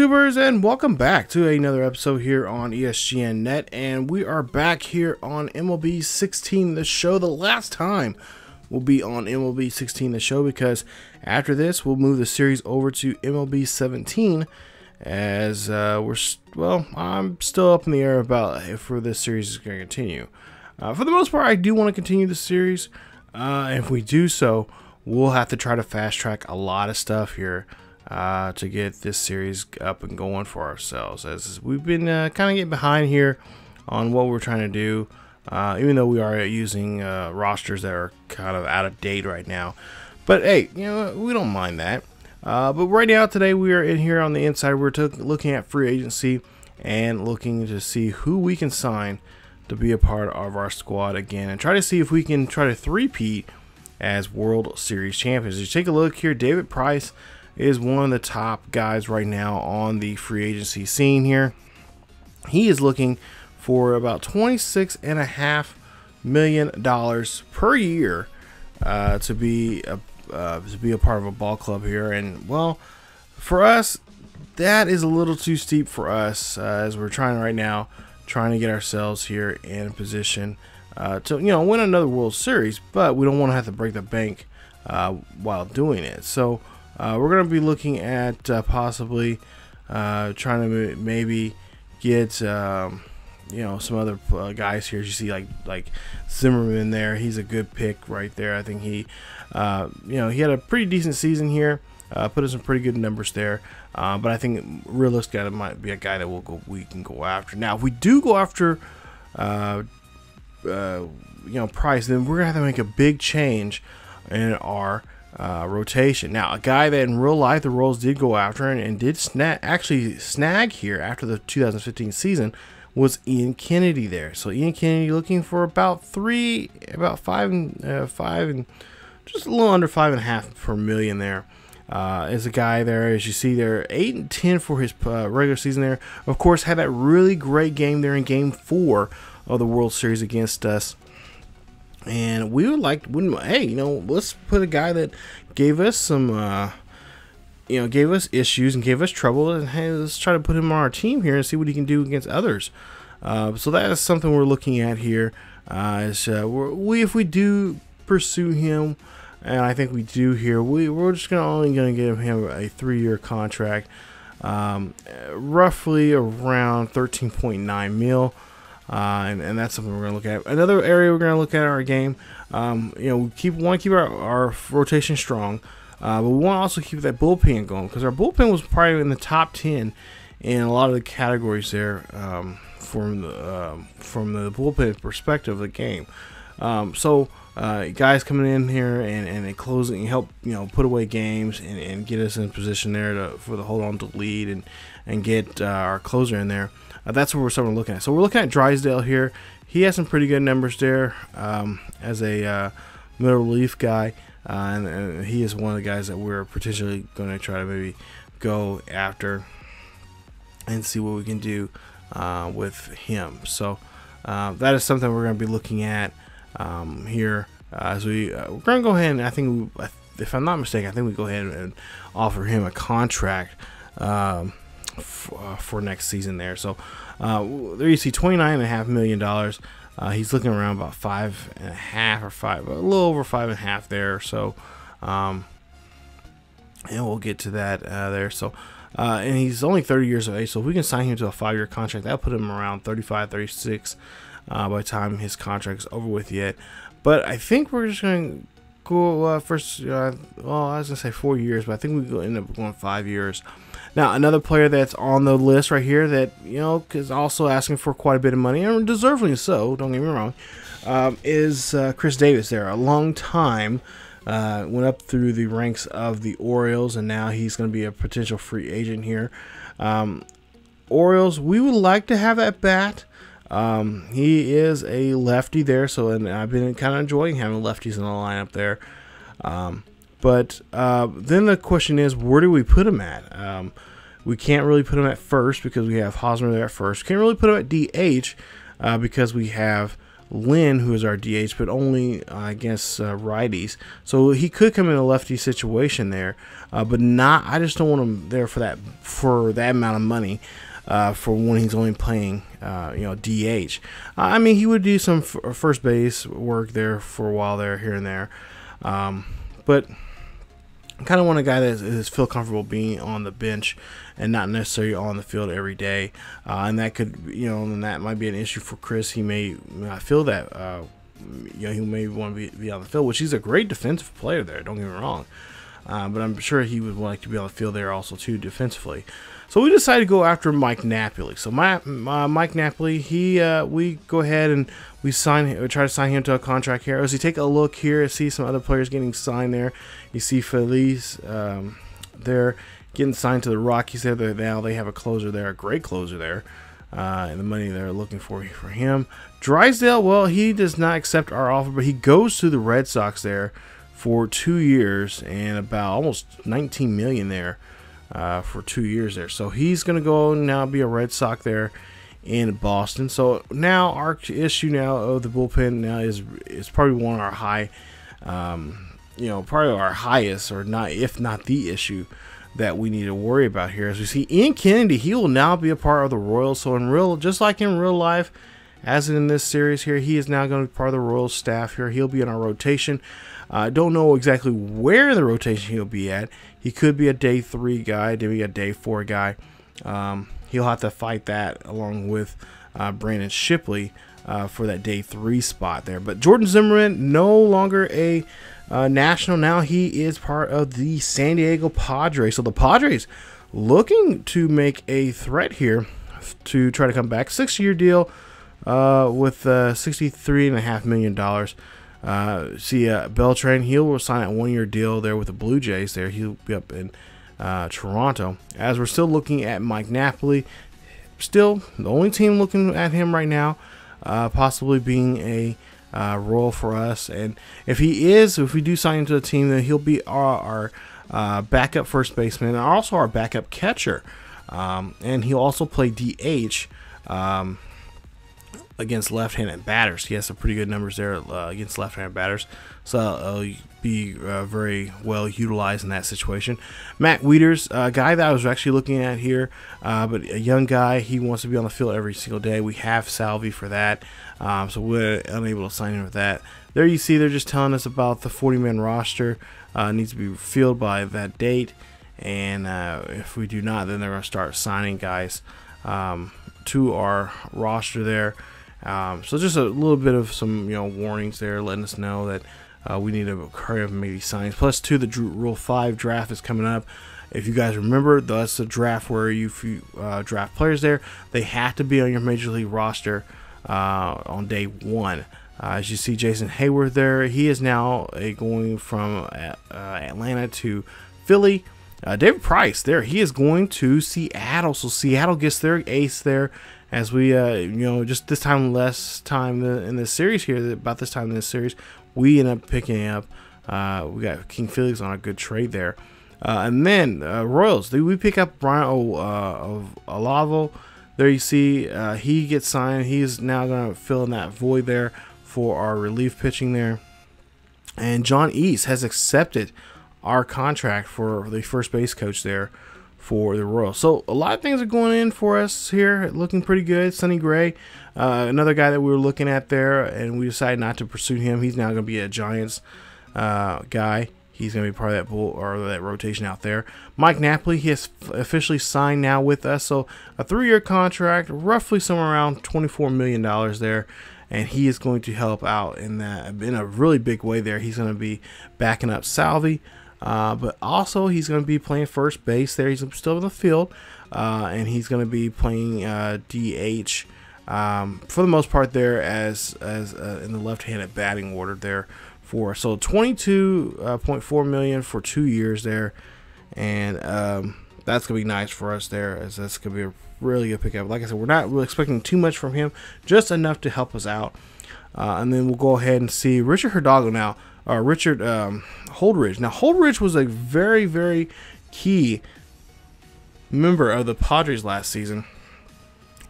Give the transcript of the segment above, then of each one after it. YouTubers, and welcome back to another episode here on ESGN Net, and we are back here on MLB 16 The Show. The last time we'll be on MLB 16 The Show, because after this we'll move the series over to MLB 17, as I'm still up in the air about if this series is going to continue. For the most part, I do want to continue the series. If we do so, we'll have to try to fast track a lot of stuff here to get this series up and going for ourselves, as we've been kind of getting behind here on what we're trying to do, even though we are using rosters that are kind of out of date right now. But hey, you know, we don't mind that. But right now today we are in here on the inside. We're looking at free agency and looking to see who we can sign to be a part of our squad again, and try to see if we can try to three-peat as World Series champions. If you take a look here, David Price is one of the top guys right now on the free agency scene here. He is looking for about $26.5 million per year to be a part of a ball club here, and well, for us, that is a little too steep for us, as we're trying to get ourselves here in a position to, you know, win another World Series, but we don't want to have to break the bank while doing it. So we're going to be looking at possibly trying to maybe get you know, some other guys here. You see like Zimmerman there. He's a good pick right there. I think he you know, he had a pretty decent season here. Put in some pretty good numbers there. But I think realistically, it might be a guy that we can go after. now, if we do go after you know, Price, then we're going to have to make a big change in our rotation. Now, a guy that in real life the Royals did go after and did actually snag here after the 2015 season was Ian Kennedy there. So Ian Kennedy looking for about five and just a little under $5.5 million there. Is a guy there, as you see there, 8-10 for his regular season there. Of course, had that really great game there in Game 4 of the World Series against us. And we would hey, you know, let's put a guy that gave us some, you know, gave us issues and gave us trouble, and hey, let's try to put him on our team here and see what he can do against others. So that is something we're looking at here. If we do pursue him, and I think we do here, we're just only gonna give him a 3-year contract, roughly around 13.9 mil. And that's something we're going to look at. Another area we're going to look at in our game, you know, we want to keep our rotation strong, but we want to also keep that bullpen going, because our bullpen was probably in the top 10 in a lot of the categories there, from the bullpen perspective of the game. Guys coming in here and closing, help, you know, put away games and get us in position there to hold on to lead and get our closer in there. That's what we're looking at. So we're looking at Drysdale here. He has some pretty good numbers there as a middle relief guy, and he is one of the guys that we're potentially going to try to maybe go after and see what we can do with him. So that is something we're going to be looking at here. We're going to go ahead and if I'm not mistaken, I think we go ahead and offer him a contract for next season there. So there you see $29.5 million. He's looking around about a little over 5.5 there. So and we'll get to that there. So and he's only 30 years of age, so if we can sign him to a 5-year contract, that'll put him around 35-36 by the time his contract's over with yet. But I think we're just going to go I was gonna say 4 years, but I think we end up going 5 years. Now, another player that's on the list right here that, you know, is also asking for quite a bit of money, and deservedly so, don't get me wrong, is Chris Davis there. A long time, went up through the ranks of the Orioles, and now he's going to be a potential free agent here. Orioles, we would like to have that bat. He is a lefty there, so, and I've been kind of enjoying having lefties in the lineup there. But then the question is, where do we put him at? We can't really put him at first because we have Hosmer there at first. Can't really put him at DH because we have Lynn, who is our DH, but only against righties. So he could come in a lefty situation there, but not. I just don't want him there for that amount of money. For when he's only playing, DH. I mean, he would do some first base work there for a while there, here and there. But I kind of want a guy that is feel comfortable being on the bench and not necessarily on the field every day. And that could, and that might be an issue for Chris. He may not feel that, he may want to be on the field, which he's a great defensive player there. Don't get me wrong. But I'm sure he would like to be on the field there also too defensively. So we decided to go after Mike Napoli. So Mike Napoli, we go ahead and we try to sign him to a contract here. As you take a look here, see some other players getting signed there. You see Feliz there getting signed to the Rockies there. Now they have a closer there, a great closer there, and the money they're looking for him. Drysdale, well, he does not accept our offer, but he goes to the Red Sox there for 2 years and about almost $19 million there. For 2 years there. So he's going to go and now be a Red Sox there in Boston. So now our issue now of the bullpen now is probably one of our high, probably our highest or not, if not the issue that we need to worry about here. As we see Ian Kennedy, he will now be a part of the Royals. So just like in real life, as in this series here, he is now going to be part of the Royals staff here. He'll be in our rotation. I don't know exactly where the rotation he'll be at. He could be a day 3 guy, maybe a day 4 guy. He'll have to fight that along with Brandon Shipley for that day 3 spot there. But Jordan Zimmerman, no longer a national. Now he is part of the San Diego Padres. So the Padres looking to make a threat here to try to come back. 6-year deal with $63.5 million. Beltran, he'll sign a 1-year deal there with the Blue Jays there. He'll be up in Toronto. As we're still looking at Mike Napoli, still the only team looking at him right now, possibly being a Royal for us. And if we do sign him to the team, then he'll be our backup first baseman and also our backup catcher. And he'll also play DH against left-handed batters. He has some pretty good numbers there against left-handed batters, so he'll be very well utilized in that situation. Matt Wieters, a guy that I was actually looking at here, but a young guy, he wants to be on the field every single day. We have Salvi for that, so we're unable to sign him with that. There you see they're just telling us about the 40-man roster needs to be filled by that date, and if we do not, then they're going to start signing guys to our roster there. So just a little bit of some warnings there, letting us know that we need to hurry up and maybe sign. Plus, too, the Rule 5 draft is coming up. If you guys remember, that's the draft where if you draft players there, they have to be on your major league roster on day 1. As you see, Jason Hayward there, he is now going from Atlanta to Philly. David Price there, he is going to Seattle. So Seattle gets their ace there. As we, just this time, less time in this series here, about this time in this series, we end up picking up, we got King Felix on a good trade there. And then Royals, we pick up Brian Olavo. There you see, he gets signed. He is now going to fill in that void there for our relief pitching there. And John East has accepted our contract for the first base coach there for the Royals. So a lot of things are going in for us here, looking pretty good. Sonny Gray, another guy that we were looking at there, and we decided not to pursue him. He's now going to be a Giants guy. He's going to be part of that rotation out there. Mike Napoli, he has officially signed now with us, so a 3-year contract, roughly somewhere around $24 million there, and he is going to help out in a really big way there. He's going to be backing up Salvi. But also he's going to be playing first base there. He's still in the field, and he's going to be playing DH for the most part there as in the left-handed batting order there for us. So $22.4 million for 2 years there, and that's going to be nice for us there, as that's going to be a really good pickup. Like I said, we're not really expecting too much from him, just enough to help us out. And then we'll go ahead and see Richard Hidalgo now. Richard Holdridge. Now, Holdridge was a very, very key member of the Padres last season.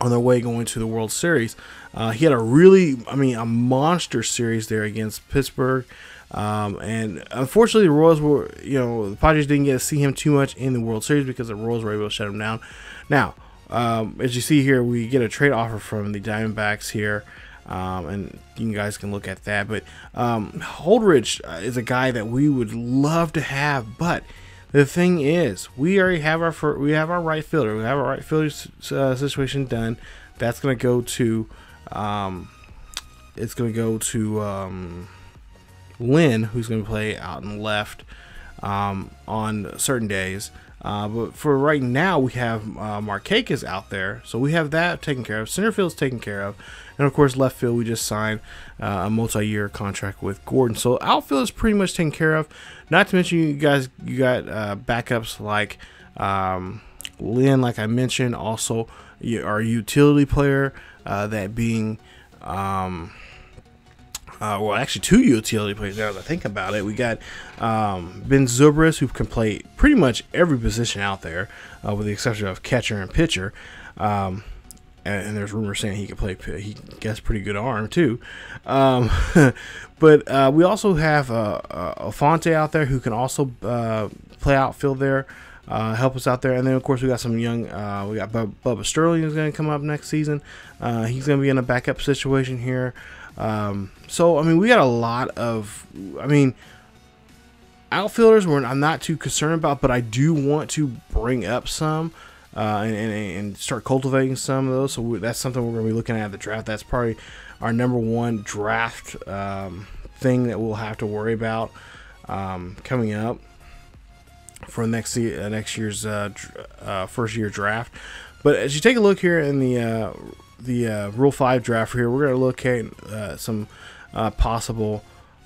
on their way going to the World Series. He had a really, a monster series there against Pittsburgh. And unfortunately, the Royals were, the Padres didn't get to see him too much in the World Series because the Royals were able to shut him down. Now, as you see here, we get a trade offer from the Diamondbacks here. And you guys can look at that. But Holdridge is a guy that we would love to have, but the thing is, we already have our right fielder. We have our right fielder situation done. That's going to go to it's going to go to Lynn, who's going to play out and left on certain days. But for right now, we have Markakis out there, so we have that taken care of. Center field's taken care of, and of course, left field we just signed a multi-year contract with Gordon. So outfield is pretty much taken care of. Not to mention, you guys, you got backups like Lynn, like I mentioned. Also, our utility player, that being. Well, actually, two utility players now as I think about it. We got Ben Zobrist, who can play pretty much every position out there, with the exception of catcher and pitcher. And there's rumors saying he can play, he gets pretty good arm too. But we also have Alfonte out there, who can also play outfield there, help us out there. And then, of course, we got some young, we got Bubba Sterling, who's going to come up next season. He's going to be in a backup situation here. So, we got a lot of, outfielders I'm not too concerned about, but I do want to bring up some, and start cultivating some of those. So that's something we're going to be looking at the draft. That's probably our number one draft, thing that we'll have to worry about, coming up for next year's, first year draft. But as you take a look here in the Rule 5 draft here, we're going to look at some possible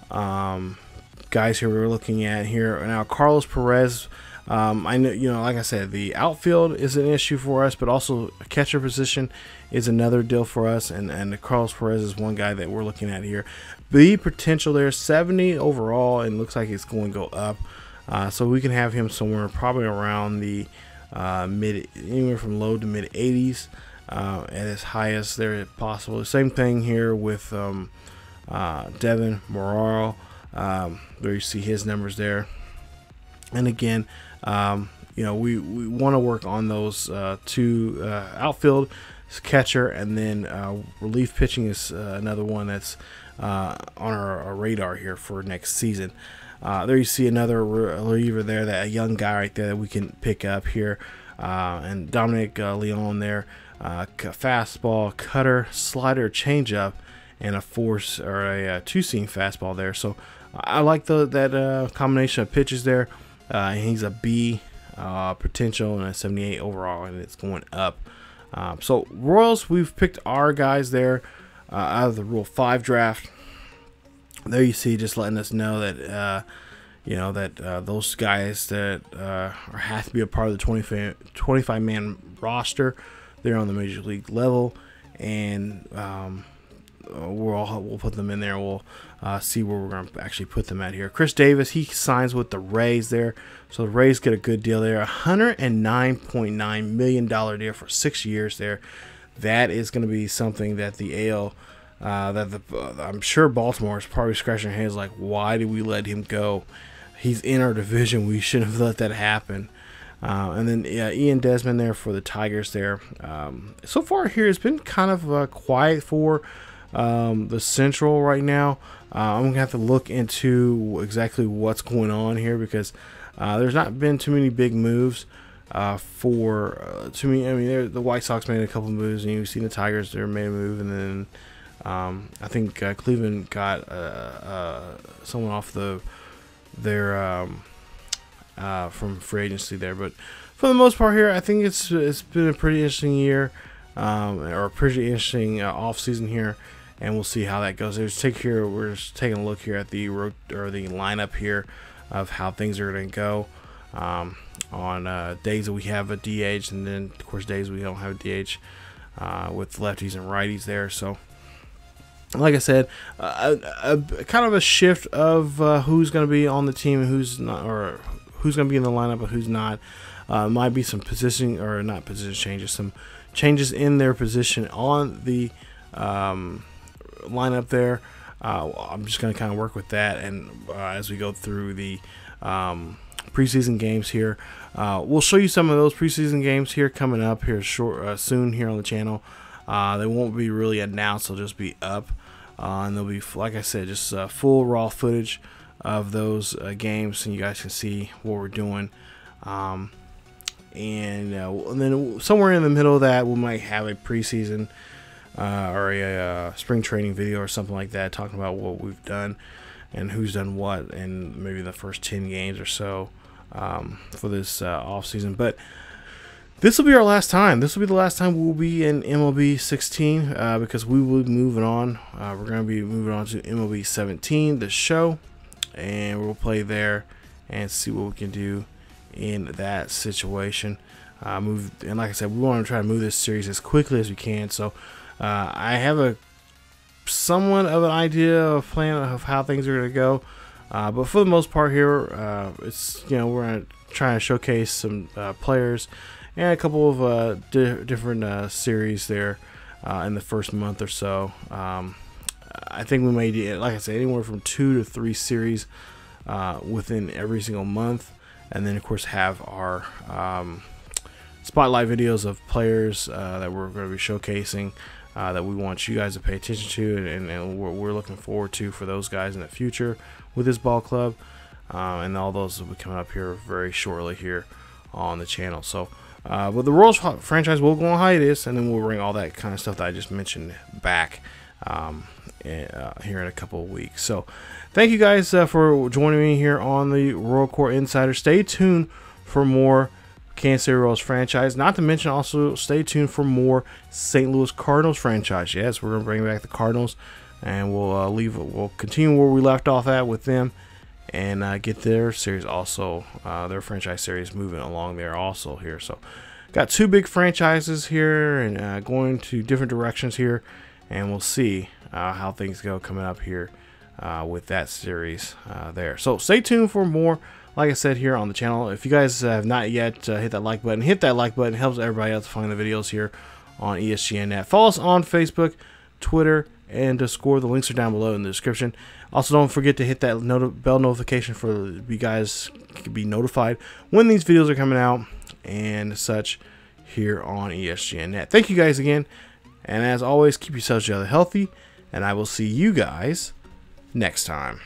guys here we're looking at here. Now, Carlos Perez, I know, like I said, the outfield is an issue for us, but also a catcher position is another deal for us, and Carlos Perez is one guy that we're looking at here. The potential there, 70 overall, and looks like it's going to go up, so we can have him somewhere probably around the anywhere from low to mid 80s. At its highest there possible. Same thing here with Devin Moraro. There you see his numbers there. And again, we want to work on those two, outfield, catcher, and then relief pitching is another one that's on our radar here for next season. There you see another reliever there, that a young guy right there that we can pick up here, and Dominic Leon there. Fastball, cutter, slider, changeup, and a two-seam fastball there. So I like that combination of pitches there. He's a B potential and a 78 overall, and it's going up. So Royals, we've picked our guys there out of the Rule 5 draft. There you see, just letting us know that those guys that have to be a part of the 25-man roster. They're on the major league level, and we'll put them in there. We'll see where we're going to actually put them at here. Chris Davis, he signs with the Rays there, so the Rays get a good deal there, $109.9 million deal for 6 years there. That is going to be something that the AL, I'm sure Baltimore is probably scratching their heads like, why did we let him go? He's in our division. We shouldn't have let that happen. And then Ian Desmond there for the Tigers there. So far here, it's been kind of quiet for the Central right now. I'm going to have to look into exactly what's going on here, because there's not been too many big moves for to me. The White Sox made a couple moves, and you've seen the Tigers there made a move, and then I think Cleveland got someone off their from free agency there. But for the most part here, I think it's been a pretty interesting year, or a pretty interesting off season here, and we'll see how that goes. We're just taking a look here at the lineup here of how things are going to go on days that we have a DH, and then of course days we don't have a DH with lefties and righties there. So like I said, kind of a shift of who's going to be on the team and who's not, or who's going to be in the lineup and who's not. Might be some position, or not position changes, some changes in their position on the lineup there. I'm just going to kind of work with that, and as we go through the preseason games here, we'll show you some of those preseason games here coming up here short soon here on the channel. They won't be really announced; they'll just be up, and they'll be, like I said, just full raw footage of those games, and you guys can see what we're doing. And then somewhere in the middle of that, we might have a preseason or a spring training video or something like that, talking about what we've done and who's done what, and maybe the first 10 games or so for this offseason. But this will be our last time. This will be the last time we'll be in MLB 16 because we will be moving on. We're going to be moving on to MLB 17, the show, and we'll play there and see what we can do in that situation. And like I said, we want to try to move this series as quickly as we can. So I have a somewhat of an idea of plan of how things are going to go, but for the most part here, it's, you know, we're going to try to showcase some players and a couple of different series there in the first month or so. I think we may do, like I said, anywhere from 2 to 3 series within every single month. And then, of course, have our spotlight videos of players that we're going to be showcasing that we want you guys to pay attention to, and we're looking forward to for those guys in the future with this ball club. And all those will be coming up here very shortly here on the channel. So, but the Royals franchise will go on hiatus, and then we'll bring all that kind of stuff that I just mentioned back here in a couple of weeks. So thank you guys for joining me here on the Royal Court Insider. Stay tuned for more Kansas City Royals franchise, not to mention also stay tuned for more St. Louis Cardinals franchise. Yes, we're gonna bring back the Cardinals, and we'll continue where we left off at with them, and get their series also, their franchise series moving along there also here. So got 2 big franchises here, and going to different directions here, and we'll see how things go coming up here with that series there. So stay tuned for more, like I said, here on the channel. If you guys have not yet hit that like button, hit that like button. It helps everybody else find the videos here on ESGN Net. Follow us on Facebook, Twitter, and Discord. The links are down below in the description. Also, don't forget to hit that bell notification for you guys can be notified when these videos are coming out and such here on ESGN Net. Thank you guys again. And as always, keep yourselves healthy, and I will see you guys next time.